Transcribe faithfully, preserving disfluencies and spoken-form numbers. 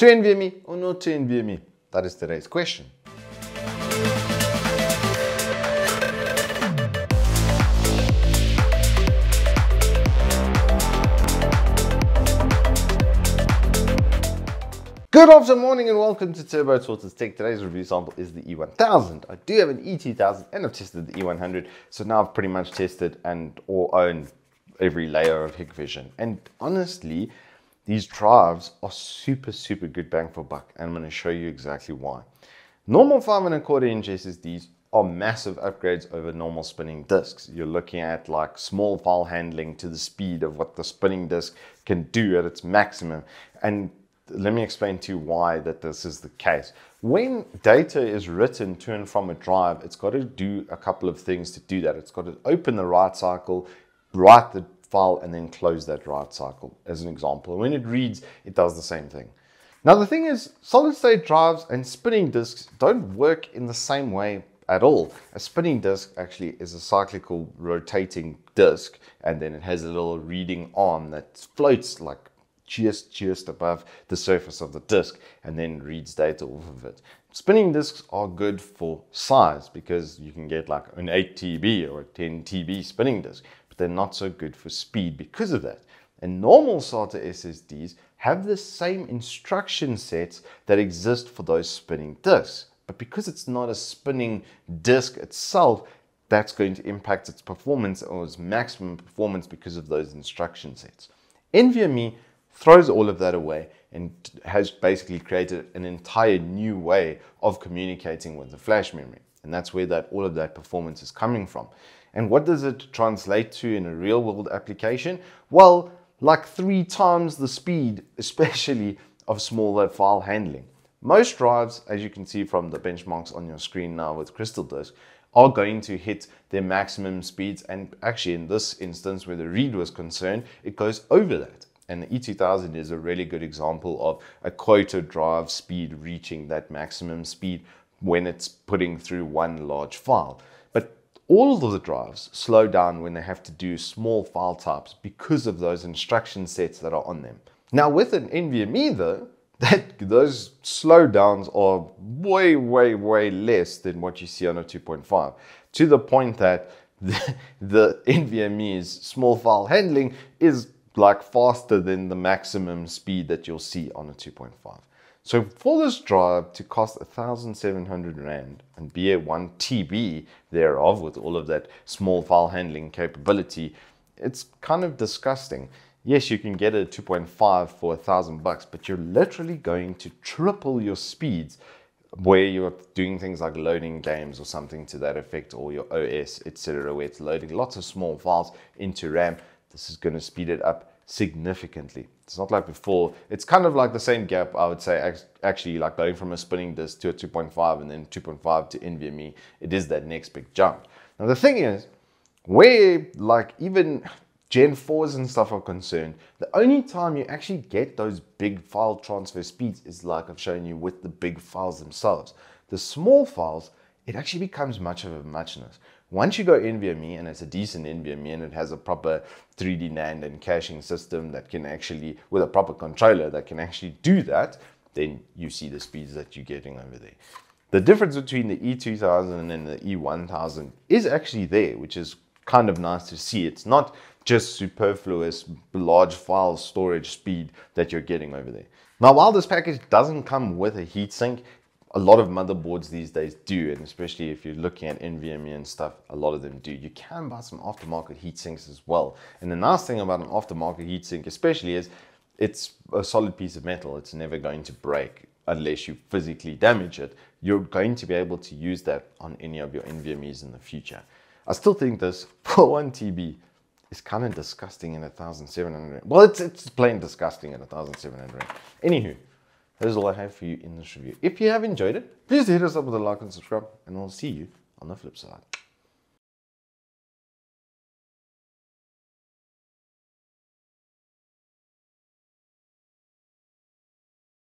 To NVMe or not to NVMe? That is today's question. Good afternoon, morning, and welcome to Turbo Tortoise Tech. Today's review sample is the E one thousand. I do have an E two thousand and I've tested the E one hundred, so now I've pretty much tested and or owned every layer of Hikvision. And honestly, these drives are super, super good bang for buck, and I'm going to show you exactly why. Normal five and a quarter inch S S Ds are massive upgrades over normal spinning discs. You're looking at like small file handling to the speed of what the spinning disc can do at its maximum. And let me explain to you why that this is the case. When data is written to and from a drive, it's got to do a couple of things to do that. It's got to open the write cycle, write the file, and then close that write cycle as an example. When it reads, it does the same thing. Now the thing is, solid state drives and spinning disks don't work in the same way at all. A spinning disk actually is a cyclical rotating disk, and then it has a little reading arm that floats like just just above the surface of the disk and then reads data off of it. Spinning disks are good for size because you can get like an eight T B or a ten T B spinning disk, but they're not so good for speed because of that. And normal SATA S S Ds have the same instruction sets that exist for those spinning disks, but because it's not a spinning disk itself, that's going to impact its performance or its maximum performance because of those instruction sets. NVMe throws all of that away and has basically created an entire new way of communicating with the flash memory. And that's where that all of that performance is coming from. And what does it translate to in a real world application? Well, like three times the speed, especially of smaller file handling. Most drives, as you can see from the benchmarks on your screen now with CrystalDisk, are going to hit their maximum speeds. And actually in this instance where the read was concerned, it goes over that. And the E two thousand is a really good example of a quota drive speed reaching that maximum speed when it's putting through one large file. But all of the drives slow down when they have to do small file types because of those instruction sets that are on them. Now with an NVMe though, that, those slowdowns are way, way, way less than what you see on a two point five, to the point that the, the NVMe's small file handling is like faster than the maximum speed that you'll see on a two point five. So for this drive to cost one thousand seven hundred rand and be a one T B thereof with all of that small file handling capability, it's kind of disgusting. Yes, you can get a two point five for a thousand bucks, but you're literally going to triple your speeds where you're doing things like loading games or something to that effect, or your O S, et cetera, where it's loading lots of small files into RAM. This is going to speed it up significantly. It's not like before. It's kind of like the same gap, I would say, actually, like going from a spinning disk to a two point five and then two point five to NVMe. It is that next big jump. Now, the thing is, where like even Gen fours and stuff are concerned, the only time you actually get those big file transfer speeds is like I've shown you with the big files themselves. The small files, it actually becomes much of a muchness. Once you go NVMe, and it's a decent NVMe, and it has a proper three D NAND and caching system that can actually, with a proper controller that can actually do that, then you see the speeds that you're getting over there. The difference between the E two thousand and the E one thousand is actually there, which is kind of nice to see. It's not just superfluous large file storage speed that you're getting over there. Now, while this package doesn't come with a heatsink, a lot of motherboards these days do, and especially if you're looking at NVMe and stuff, a lot of them do. You can buy some aftermarket heatsinks as well. And the nice thing about an aftermarket heatsink especially is it's a solid piece of metal. It's never going to break unless you physically damage it. You're going to be able to use that on any of your NVMe's in the future. I still think this for one T B is kind of disgusting at one thousand seven hundred. Well, it's, it's plain disgusting at one thousand seven hundred. Anywho. That is all I have for you in this review. If you have enjoyed it, please hit us up with a like and subscribe, and I'll see you on the flip side.